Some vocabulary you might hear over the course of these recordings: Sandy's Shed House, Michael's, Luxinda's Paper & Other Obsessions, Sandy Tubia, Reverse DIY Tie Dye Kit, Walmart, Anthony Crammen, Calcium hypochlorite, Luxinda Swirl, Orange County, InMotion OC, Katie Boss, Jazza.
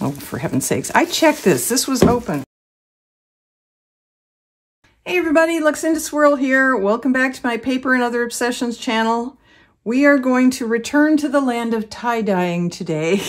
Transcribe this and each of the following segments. Oh, for heaven's sakes. I checked this. This was open. Hey everybody, Luxinda Swirl here. Welcome back to my Paper and Other Obsessions channel. We are going to return to the land of tie-dyeing today.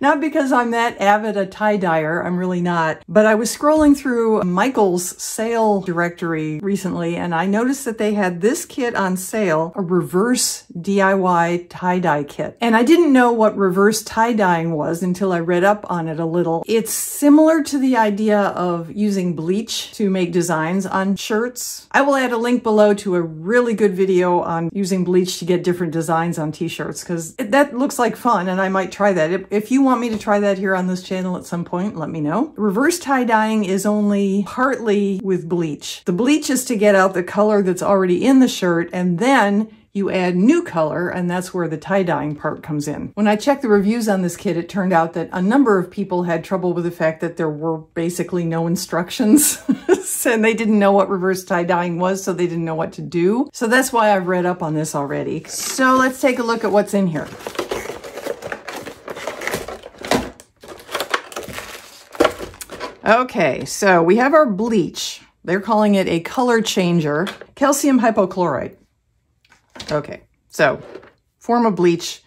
Not because I'm that avid a tie-dyer, I'm really not, but I was scrolling through Michael's sale directory recently and I noticed that they had this kit on sale, a reverse DIY tie-dye kit. And I didn't know what reverse tie-dyeing was until I read up on it a little. It's similar to the idea of using bleach to make designs on shirts. I will add a link below to a really good video on using bleach to get different designs on t-shirts because that looks like fun and I might try that. If you want me to try that here on this channel at some point, let me know. Reverse tie-dyeing is only partly with bleach. The bleach is to get out the color that's already in the shirt and then you add new color, and that's where the tie-dyeing part comes in. When I checked the reviews on this kit, it turned out that a number of people had trouble with the fact that there were basically no instructions, and they didn't know what reverse tie-dyeing was, so they didn't know what to do. So that's why I've read up on this already. So let's take a look at what's in here. Okay, so we have our bleach. They're calling it a color changer. Calcium hypochlorite. Okay, so form of bleach.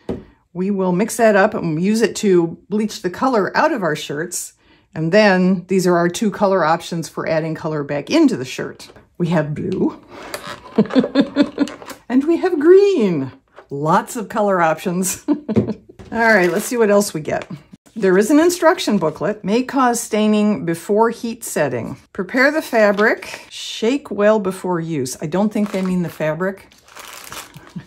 We will mix that up and use it to bleach the color out of our shirts. And then these are our two color options for adding color back into the shirt. We have blue and we have green. Lots of color options. All right, let's see what else we get. There is an instruction booklet. May cause staining before heat setting. Prepare the fabric. Shake well before use. I don't think they mean the fabric.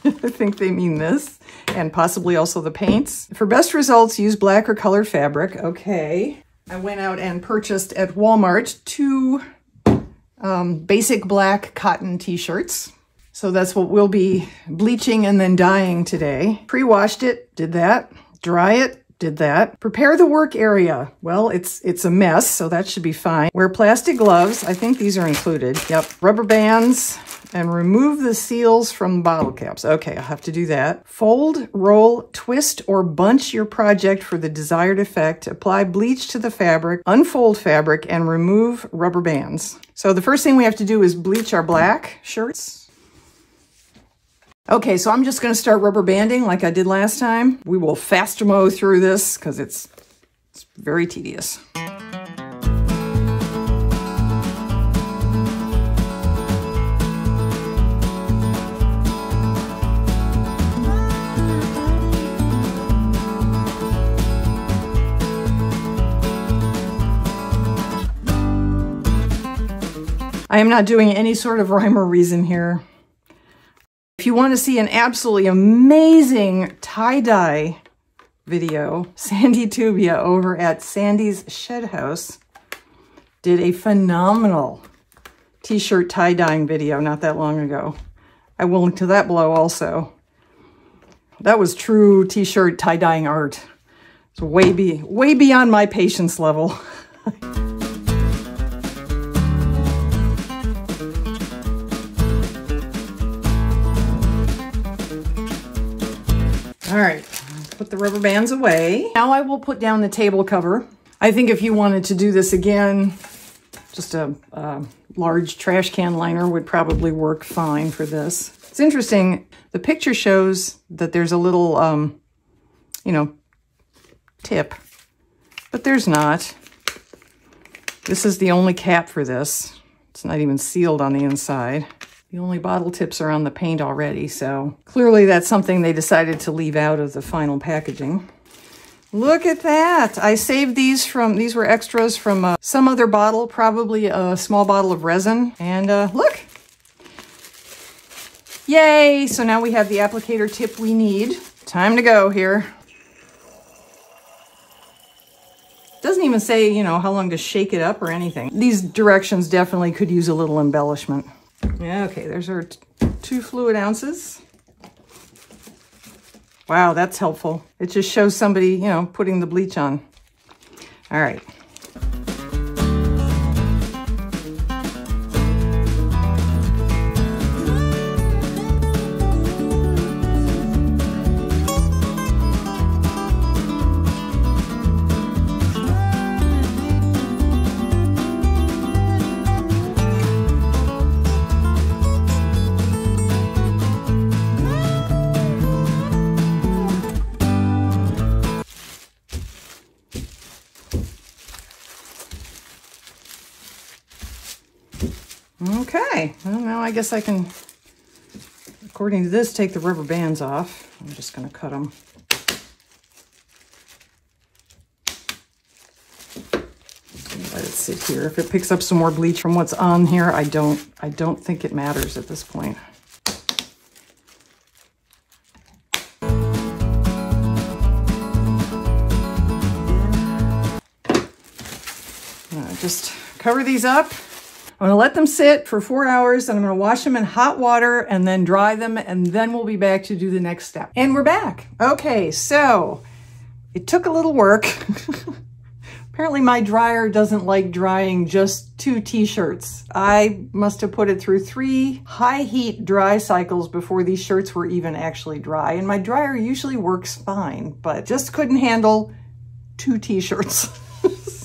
I think they mean this, and possibly also the paints. For best results, use black or colored fabric. Okay. I went out and purchased at Walmart two basic black cotton t-shirts. So that's what we'll be bleaching and then dyeing today. Pre-washed it, did that. Dry it, did that. Prepare the work area. Well, it's a mess, so that should be fine. Wear plastic gloves. I think these are included. Yep. Rubber bands. And remove the seals from the bottle caps. Okay, I'll have to do that. Fold, roll, twist, or bunch your project for the desired effect. Apply bleach to the fabric, unfold fabric, and remove rubber bands. So the first thing we have to do is bleach our black shirts. Okay, so I'm just gonna start rubber banding like I did last time. We will fast-mo through this because it's very tedious. I am not doing any sort of rhyme or reason here. If you want to see an absolutely amazing tie-dye video, Sandy Tubia over at Sandy's Shed House did a phenomenal t-shirt tie-dyeing video not that long ago. I will link to that below also. That was true t-shirt tie-dyeing art. It's way beyond my patience level. All right, put the rubber bands away. Now I will put down the table cover. I think if you wanted to do this again, just a large trash can liner would probably work fine for this. It's interesting, the picture shows that there's a little, you know, tip, but there's not. This is the only cap for this. It's not even sealed on the inside. The only bottle tips are on the paint already, so clearly that's something they decided to leave out of the final packaging. Look at that! I saved these from, these were extras from some other bottle, probably a small bottle of resin. And look! Yay! So now we have the applicator tip we need. Time to go here. Doesn't even say, you know, how long to shake it up or anything. These directions definitely could use a little embellishment. Okay, there's our 2 fluid ounces. Wow, that's helpful. It just shows somebody, you know, putting the bleach on. All right. Okay, well now I guess I can, according to this, take the rubber bands off. I'm just going to cut them. Let it sit here. If it picks up some more bleach from what's on here, I don't think it matters at this point. Just cover these up. I'm going to let them sit for 4 hours, and I'm going to wash them in hot water and then dry them, and then we'll be back to do the next step. And we're back. Okay, so it took a little work. Apparently my dryer doesn't like drying just 2 t-shirts. I must have put it through 3 high heat dry cycles before these shirts were even actually dry. And my dryer usually works fine, but just couldn't handle 2 t-shirts.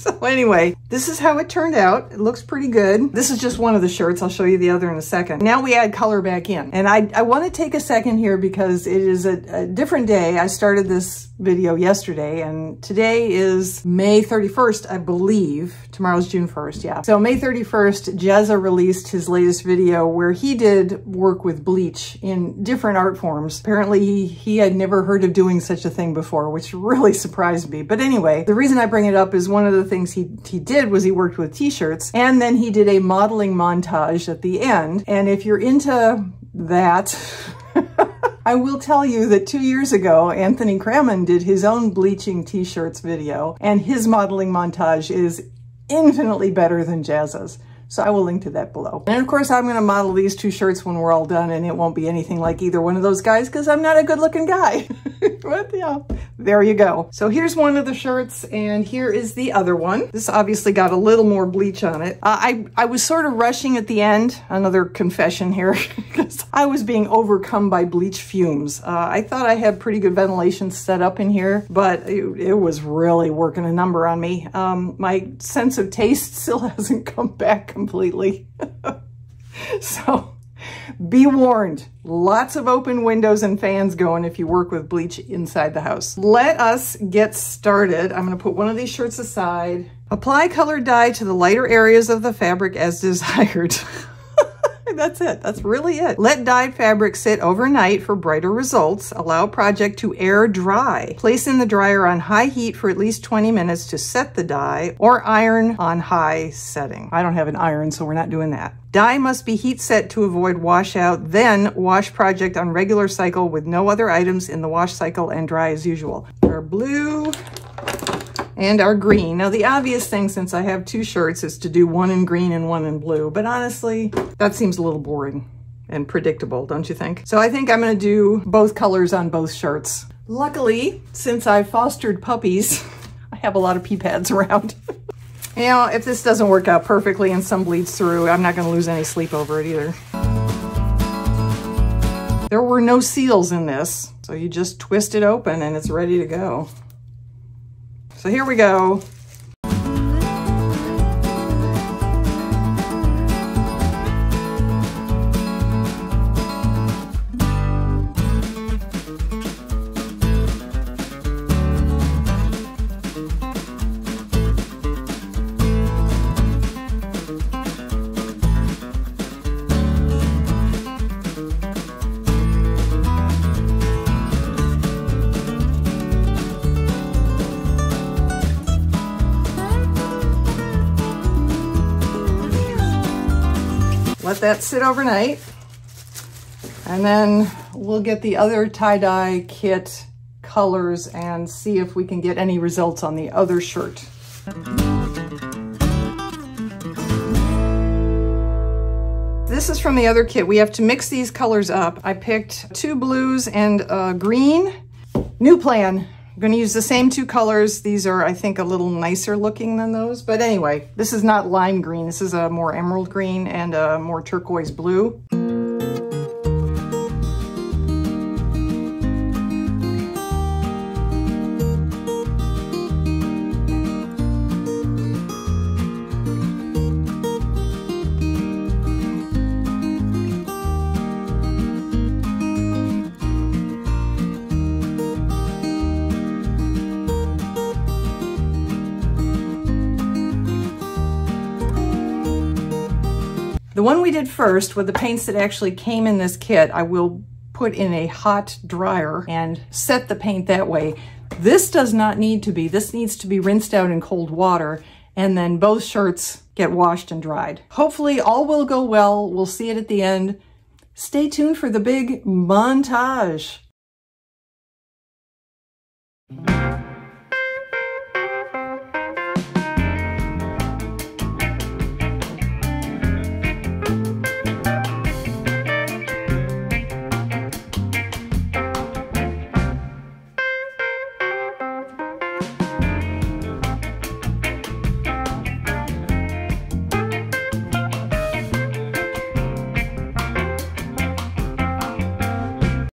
So anyway, this is how it turned out. It looks pretty good. This is just one of the shirts. I'll show you the other in a second. Now we add color back in. And I want to take a second here because it is a different day. I started this video yesterday, and today is May 31st, I believe. Tomorrow's June 1st, yeah. So May 31st, Jazza released his latest video where he did work with bleach in different art forms. Apparently he had never heard of doing such a thing before, which really surprised me. But anyway, the reason I bring it up is one of the things he did was he worked with t-shirts, and then he did a modeling montage at the end. And if you're into that, I will tell you that 2 years ago, Anthony Crammen did his own bleaching t-shirts video, and his modeling montage is infinitely better than Jazza's. So I will link to that below. And of course, I'm going to model these 2 shirts when we're all done, and it won't be anything like either one of those guys because I'm not a good looking guy. But yeah, there you go. So here's one of the shirts, and here is the other one. This obviously got a little more bleach on it. I was sort of rushing at the end, another confession here, because I was being overcome by bleach fumes. I thought I had pretty good ventilation set up in here, but it was really working a number on me. My sense of taste still hasn't come back completely. So be warned, lots of open windows and fans going if you work with bleach inside the house. Let us get started. I'm going to put one of these shirts aside. Apply colored dye to the lighter areas of the fabric as desired. That's it. That's really it. Let dyed fabric sit overnight for brighter results. Allow project to air dry. Place in the dryer on high heat for at least 20 minutes to set the dye, or iron on high setting. I don't have an iron, so we're not doing that. Dye must be heat set to avoid washout, then wash project on regular cycle with no other items in the wash cycle and dry as usual. Our blue and our green. Now the obvious thing, since I have 2 shirts, is to do one in green and one in blue, but honestly, that seems a little boring and predictable, don't you think? So I think I'm gonna do both colors on both shirts. Luckily, since I've fostered puppies, I have a lot of pee pads around. You know, if this doesn't work out perfectly and some bleeds through, I'm not gonna lose any sleep over it either. There were no seals in this, so you just twist it open and it's ready to go. So here we go. Let that sit overnight, and then we'll get the other tie-dye kit colors and see if we can get any results on the other shirt. This is from the other kit. We have to mix these colors up. I picked 2 blues and a green. New plan. I'm going to use the same 2 colors. These are, I think, a little nicer looking than those. But anyway, this is not lime green. This is a more emerald green and a more turquoise blue. The one we did first with the paints that actually came in this kit, I will put in a hot dryer and set the paint that way. This does not need to be. This needs to be rinsed out in cold water, and then both shirts get washed and dried. Hopefully all will go well. We'll see it at the end. Stay tuned for the big montage.